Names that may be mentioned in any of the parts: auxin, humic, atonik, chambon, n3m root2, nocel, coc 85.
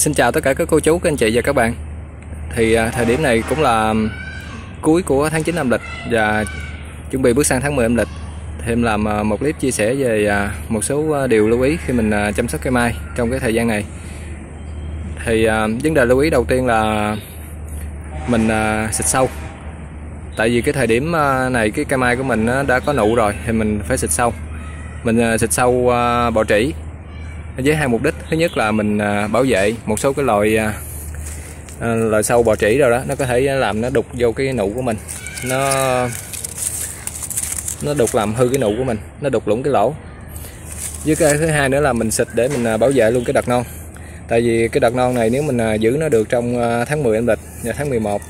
Xin chào tất cả các cô chú, các anh chị và các bạn. Thì thời điểm này cũng là cuối của tháng 9 âm lịch và chuẩn bị bước sang tháng 10 âm lịch. Thì em làm một clip chia sẻ về một số điều lưu ý khi mình chăm sóc cây mai trong cái thời gian này. Thì vấn đề lưu ý đầu tiên là mình xịt sâu. Tại vì cái thời điểm này cái cây mai của mình đã có nụ rồi thì mình phải xịt sâu. Mình xịt sâu bọ trĩ với hai mục đích. Thứ nhất là mình bảo vệ một số cái loại sâu bọ trĩ rồi đó, nó có thể làm nó đục vô cái nụ của mình, nó đục làm hư cái nụ của mình, nó đục lũng cái lỗ. Với cái thứ hai nữa là mình xịt để mình bảo vệ luôn cái đợt non. Tại vì cái đợt non này nếu mình giữ nó được trong tháng 10 âm lịch và tháng 11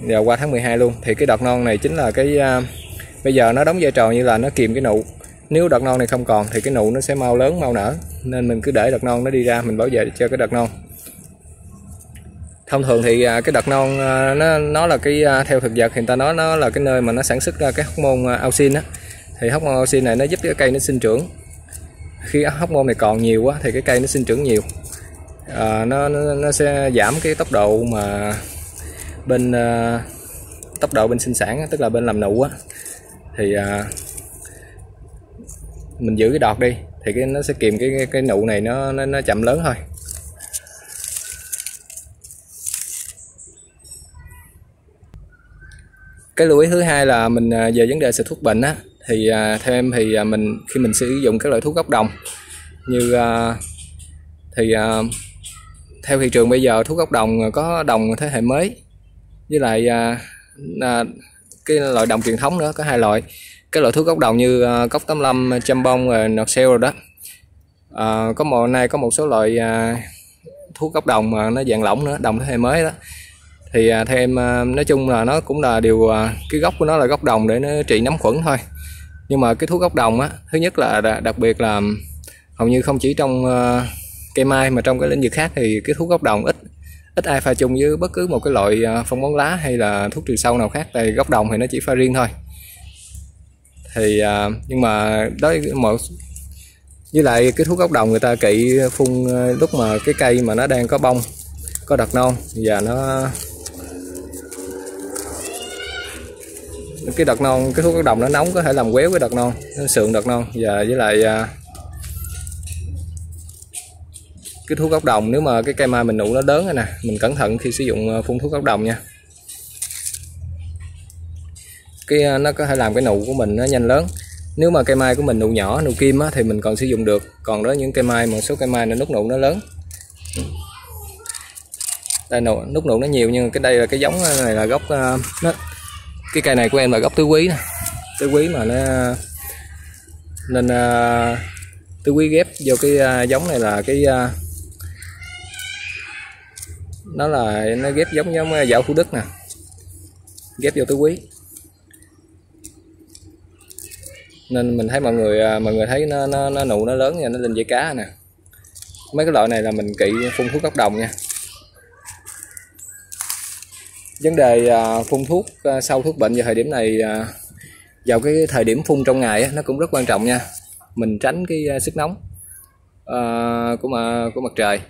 và qua tháng 12 luôn thì cái đợt non này chính là cái bây giờ nó đóng vai trò như là nó kìm cái nụ. Nếu đợt non này không còn thì cái nụ nó sẽ mau lớn, mau nở, nên mình cứ để đợt non nó đi ra, mình bảo vệ cho cái đợt non. Thông thường thì cái đợt non nó là cái, theo thực vật thì người ta nói nó là cái nơi mà nó sản xuất ra cái hormone auxin á. Thì hormone auxin này nó giúp cái cây nó sinh trưởng. Khi hormone này còn nhiều quá thì cái cây nó sinh trưởng nhiều, nó sẽ giảm cái tốc độ mà bên tốc độ bên sinh sản, tức là bên làm nụ á. Thì mình giữ cái đọt đi thì cái nó sẽ kìm cái nụ này nó chậm lớn thôi. Cái lưu ý thứ hai là mình về vấn đề xịt thuốc bệnh á, thì theo em thì mình khi mình sử dụng các loại thuốc gốc đồng như thì theo thị trường bây giờ thuốc gốc đồng có đồng thế hệ mới với lại cái loại đồng truyền thống nữa, có hai loại. Cái loại thuốc gốc đồng như cốc 85, chambon rồi nocel rồi đó. Có mùa nay có một số loại thuốc gốc đồng mà nó dạng lỏng nữa, đồng thế hệ mới đó. Thì theo em nói chung là nó cũng là điều cái gốc của nó là gốc đồng để nó trị nấm khuẩn thôi. Nhưng mà cái thuốc gốc đồng á, thứ nhất là đặc biệt là hầu như không chỉ trong cây mai mà trong cái lĩnh vực khác thì cái thuốc gốc đồng ít ai pha chung với bất cứ một cái loại phân bón lá hay là thuốc trừ sâu nào khác. Tại gốc đồng thì nó chỉ pha riêng thôi. Thì nhưng mà đối một với lại cái thuốc gốc đồng người ta kỵ phun lúc mà cái cây mà nó đang có bông, có đợt non và nó cái đợt non, cái thuốc gốc đồng nó nóng có thể làm quéo cái đợt non, nó sượng đợt non. Và với lại cái thuốc gốc đồng nếu mà cái cây mai mình nụ nó lớn rồi nè, mình cẩn thận khi sử dụng phun thuốc gốc đồng nha. Cái nó có thể làm cái nụ của mình nó nhanh lớn. Nếu mà cây mai của mình nụ nhỏ, nụ kim á, thì mình còn sử dụng được. Còn đó những cây mai, một số cây mai nó nút nụ nó lớn, đây nút nụ nó nhiều, nhưng cái đây là cái giống này là gốc nó, cái cây này của em là gốc tứ quý nè, tứ quý mà nó nên tứ quý ghép vô cái giống này là cái nó là nó ghép giống Dạo Thủ Đức nè, ghép vô tứ quý. Nên mình thấy mọi người thấy nó nụ nó lớn nha, nó lên dây cá nè. Mấy cái loại này là mình kỵ phun thuốc gốc đồng nha. Vấn đề phun thuốc sau thuốc bệnh vào thời điểm này, vào cái thời điểm phun trong ngày nó cũng rất quan trọng nha. Mình tránh cái sức nóng của mặt trời.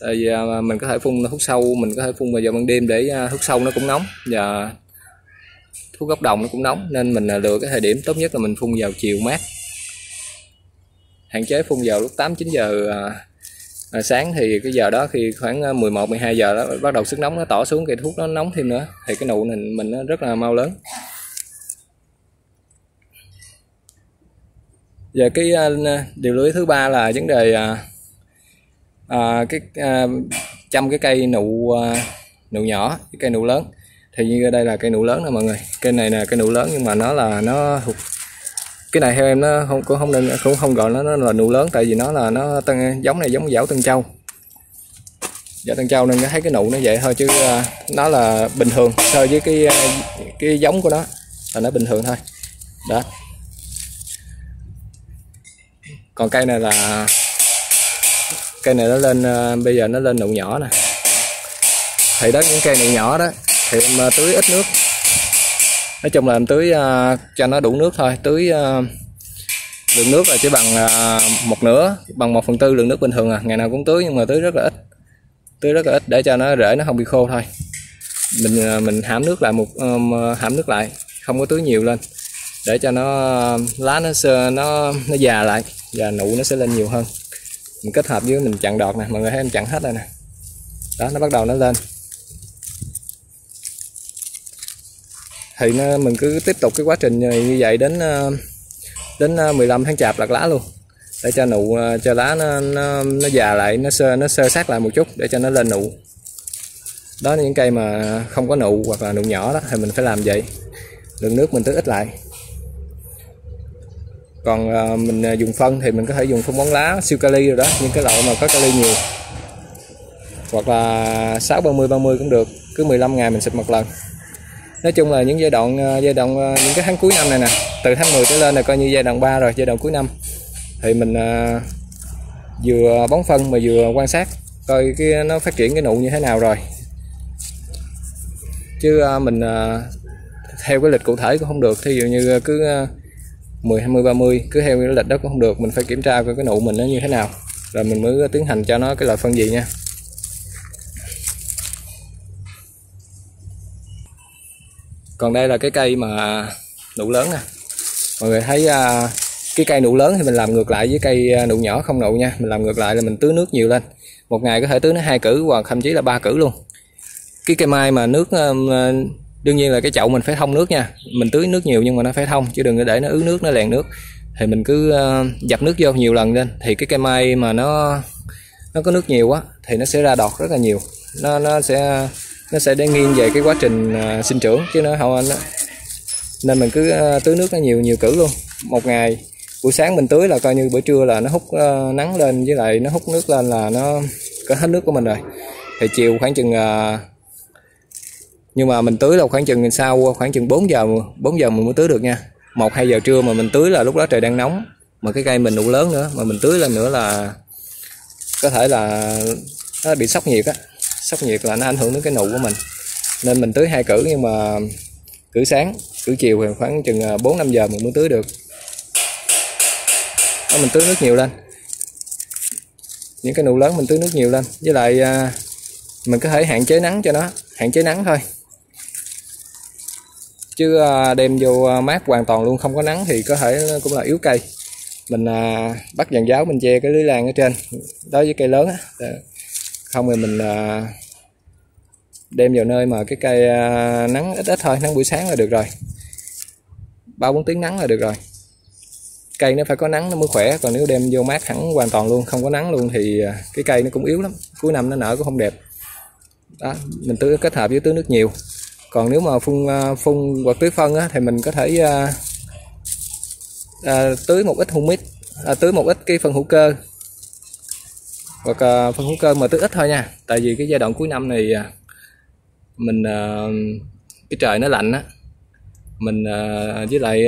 Tại vì mình có thể phun thuốc sâu, mình có thể phun vào ban đêm để thuốc sâu nó cũng nóng và thuốc gốc đồng nó cũng nóng, nên mình lựa cái thời điểm tốt nhất là mình phun vào chiều mát. Hạn chế phun vào lúc 8-9 giờ sáng, thì cái giờ đó khi khoảng 11-12 giờ đó bắt đầu sức nóng nó tỏ xuống, cây thuốc nó nóng thêm nữa thì cái nụ này mình nó rất là mau lớn. Và cái điều lưu ý thứ ba là vấn đề chăm cái cây nụ nhỏ, cái cây nụ lớn. Thì như đây là cây nụ lớn nè mọi người, cây này là cây nụ lớn nhưng mà nó thuộc cái này theo em nó cũng không gọi nó là nụ lớn, tại vì nó là giống này giống Dảo Tân Châu, nên thấy cái nụ nó vậy thôi, chứ nó là bình thường so với cái giống của nó là nó bình thường thôi đó. Còn cây này là cây này nó lên bây giờ nó lên nụ nhỏ nè. Thì đó, những cây nụ nhỏ đó thì em tưới ít nước, nói chung là em tưới cho nó đủ nước thôi, tưới Lượng nước là chỉ bằng một nửa, bằng 1/4 lượng nước bình thường à. Ngày nào cũng tưới nhưng mà tưới rất là ít. Tưới rất là ít để cho nó rễ nó không bị khô thôi. Mình hãm nước lại hãm nước lại, không có tưới nhiều lên để cho nó lá nó già lại và nụ nó sẽ lên nhiều hơn. Mình kết hợp với mình chặn đọt nè, mọi người thấy em chặn hết đây nè. Đó, nó bắt đầu nó lên. Thì mình cứ tiếp tục cái quá trình như vậy đến 15 tháng chạp lặt lá luôn, để cho nụ, cho lá nó già lại, nó sơ sát lại một chút để cho nó lên nụ. Đó là những cây mà không có nụ hoặc là nụ nhỏ đó thì mình phải làm vậy, lượng nước mình tưới ít lại. Còn mình dùng phân thì mình có thể dùng phân bón lá siêu kali rồi đó, những cái loại mà có kali nhiều, hoặc là 6-30-30 cũng được, cứ 15 ngày mình xịt một lần. Nói chung là những giai đoạn những cái tháng cuối năm này nè, từ tháng 10 trở lên là coi như giai đoạn 3 rồi, giai đoạn cuối năm thì mình vừa bón phân mà vừa quan sát coi cái nó phát triển cái nụ như thế nào rồi, chứ mình theo cái lịch cụ thể cũng không được. Thí dụ như cứ 10-20-30 cứ theo cái lịch đó cũng không được, mình phải kiểm tra coi cái nụ mình nó như thế nào rồi mình mới tiến hành cho nó cái loại phân gì nha. Còn đây là cái cây mà nụ lớn nè. Mọi người thấy cái cây nụ lớn thì mình làm ngược lại với cây nụ nhỏ không nụ nha. Mình làm ngược lại là mình tưới nước nhiều lên. Một ngày có thể tưới nó 2 cử hoặc thậm chí là 3 cử luôn. Cái cây mai mà nước, đương nhiên là cái chậu mình phải thông nước nha. Mình tưới nước nhiều nhưng mà nó phải thông, chứ đừng để nó ứ nước, nó lèn nước. Thì mình cứ dập nước vô nhiều lần lên. Thì cái cây mai mà nó có nước nhiều quá thì nó sẽ ra đọt rất là nhiều. Nó sẽ để nghiêng về cái quá trình sinh trưởng chứ nó không, nên mình cứ tưới nước nó nhiều cử luôn. Một ngày buổi sáng mình tưới là coi như bữa trưa là nó hút nắng lên với lại nó hút nước lên là nó có hết nước của mình rồi. Thì chiều khoảng chừng nhưng mà mình tưới là khoảng chừng sau khoảng chừng 4 giờ mình mới tưới được nha. 1-2 giờ trưa mà mình tưới là lúc đó trời đang nóng, mà cái cây mình nụ lớn nữa mà mình tưới lên nữa là có thể là nó bị sốc nhiệt á. Sốc nhiệt là nó ảnh hưởng đến cái nụ của mình, nên mình tưới 2 cử nhưng mà cử sáng cử chiều thì khoảng chừng 4-5 giờ mình mới tưới được. Đó, mình tưới nước nhiều lên, những cái nụ lớn mình tưới nước nhiều lên, với lại mình có thể hạn chế nắng cho nó, hạn chế nắng thôi, chứ đem vô mát hoàn toàn luôn không có nắng thì có thể cũng là yếu cây. Mình bắt giàn giáo mình che cái lưới lan ở trên đối với cây lớn á. Không thì mình đem vào nơi mà cái cây nắng ít thôi, nắng buổi sáng là được rồi, 3-4 tiếng nắng là được rồi. Cây nó phải có nắng nó mới khỏe, còn nếu đem vô mát hẳn hoàn toàn luôn, không có nắng luôn thì cái cây nó cũng yếu lắm, cuối năm nó nở cũng không đẹp. Đó, mình tưới kết hợp với tưới nước nhiều. Còn nếu mà phun hoặc tưới phân á, thì mình có thể tưới một ít humic, tưới một ít cái phân hữu cơ, hoặc phân hữu cơ mà tưới ít thôi nha. Tại vì cái giai đoạn cuối năm này mình cái trời nó lạnh á, mình với lại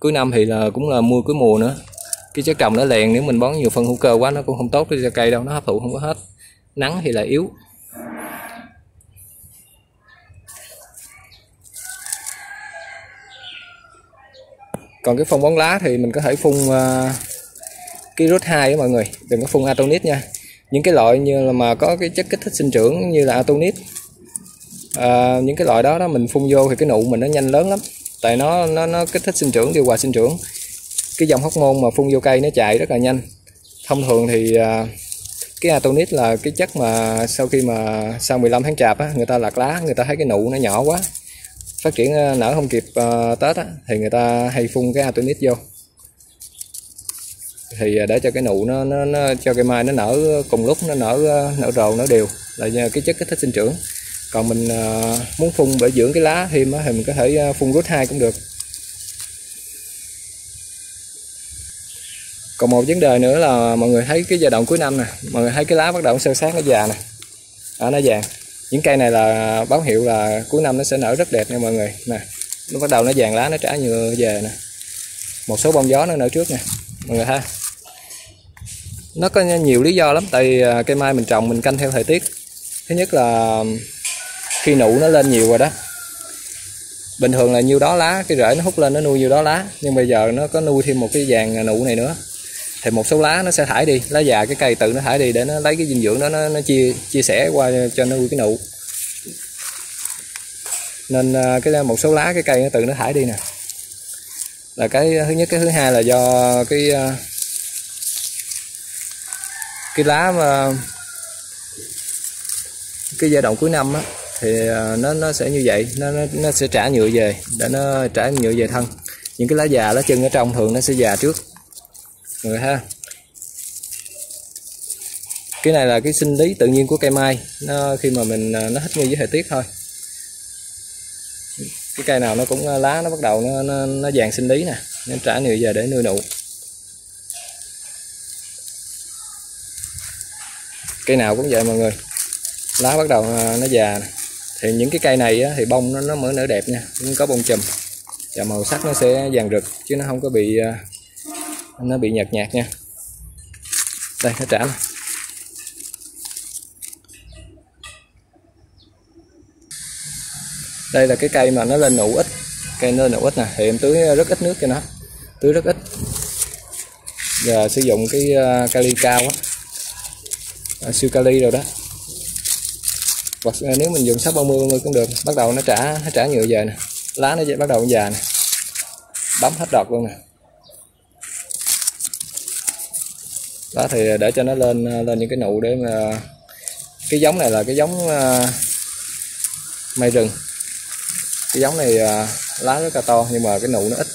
cuối năm thì là cũng là mưa cuối mùa nữa, cái chất trồng nó lèn. Nếu mình bón nhiều phân hữu cơ quá nó cũng không tốt cho cây đâu, nó hấp thụ không có hết, nắng thì là yếu. Còn cái phân bón lá thì mình có thể phun cái root2 đó mọi người, đừng có phun atonik nha. Những cái loại như là mà có cái chất kích thích sinh trưởng như là atonik, những cái loại đó mình phun vô thì cái nụ mình nó nhanh lớn lắm, tại nó kích thích sinh trưởng, điều hòa sinh trưởng. Cái dòng hormone mà phun vô cây nó chạy rất là nhanh. Thông thường thì cái atonik là cái chất mà sau 15 tháng chạp á, người ta lặt lá, người ta thấy cái nụ nó nhỏ quá, phát triển nở không kịp Tết á, thì người ta hay phun cái atonik vô. Thì để cho cái nụ nó cho cây mai nó nở cùng lúc, nó nở rồ nở đều là cái chất kích thích sinh trưởng. Còn mình muốn phun để dưỡng cái lá thêm thì mình có thể phun root2 cũng được. Còn một vấn đề nữa là mọi người thấy cái giai đoạn cuối năm nè, mọi người thấy cái lá bắt đầu sơ sát, nó già nè, nó vàng. Những cây này là báo hiệu là cuối năm nó sẽ nở rất đẹp nha mọi người nè. Nó bắt đầu nó vàng lá, nó trả nhựa về nè. Một số bông gió nó nở trước nè mọi người ha. Nó có nhiều lý do lắm, tại cây mai mình trồng mình canh theo thời tiết. Thứ nhất là khi nụ nó lên nhiều rồi đó, Bình thường là nhiêu đó lá, cái rễ nó hút lên nó nuôi nhiêu đó lá, nhưng bây giờ nó có nuôi thêm một cái vàng nụ này nữa thì một số lá nó sẽ thải đi, lá già cái cây tự nó thải đi để nó lấy cái dinh dưỡng đó, nó chia sẻ qua cho nó nuôi cái nụ. Nên cái một số lá cái cây nó tự nó thải đi nè, là cái thứ nhất. Cái thứ hai là do cái lá mà cái giai đoạn cuối năm á thì nó sẽ như vậy, nó sẽ trả nhựa về, để nó trả nhựa về thân. Những cái lá già, lá chân ở trong thường nó sẽ già trước rồi ha. Cái này là cái sinh lý tự nhiên của cây mai, nó khi mà nó thích nghi với thời tiết thôi. Cái cây nào nó cũng lá nó bắt đầu nó vàng sinh lý nè, nó trả nhựa về để nuôi nụ. Cây nào cũng vậy mọi người, lá bắt đầu nó già nè. Thì những cái cây này á, thì bông nó mới nở đẹp nha, cũng có bông chùm và màu sắc nó sẽ vàng rực chứ nó không có bị nhạt nhạt nha. Đây nó trả này. Đây là cái cây mà nó lên nụ ít, cây nó lên nụ ít nè, thì em tưới rất ít nước cho nó, tưới rất ít. Giờ sử dụng cái kali cao á, siêu kali rồi đó. Hoặc nếu mình dùng sáp 30 người cũng được. Bắt đầu nó trả nhựa về nè, lá nó bắt đầu già nè, bấm hết đọt luôn nè. Đó thì để cho nó lên những cái nụ để mà cái giống này là cái giống mây rừng. Cái giống này lá rất là to nhưng mà cái nụ nó ít,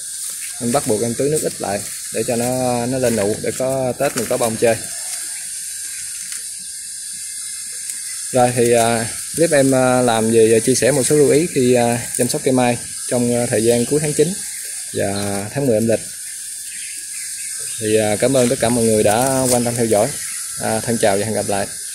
mình bắt buộc em tưới nước ít lại để cho nó lên nụ, để có Tết mình có bông chơi. Rồi thì clip em làm về chia sẻ một số lưu ý khi chăm sóc cây mai trong thời gian cuối tháng 9 và tháng 10 âm lịch. Thì cảm ơn tất cả mọi người đã quan tâm theo dõi. Thân chào và hẹn gặp lại.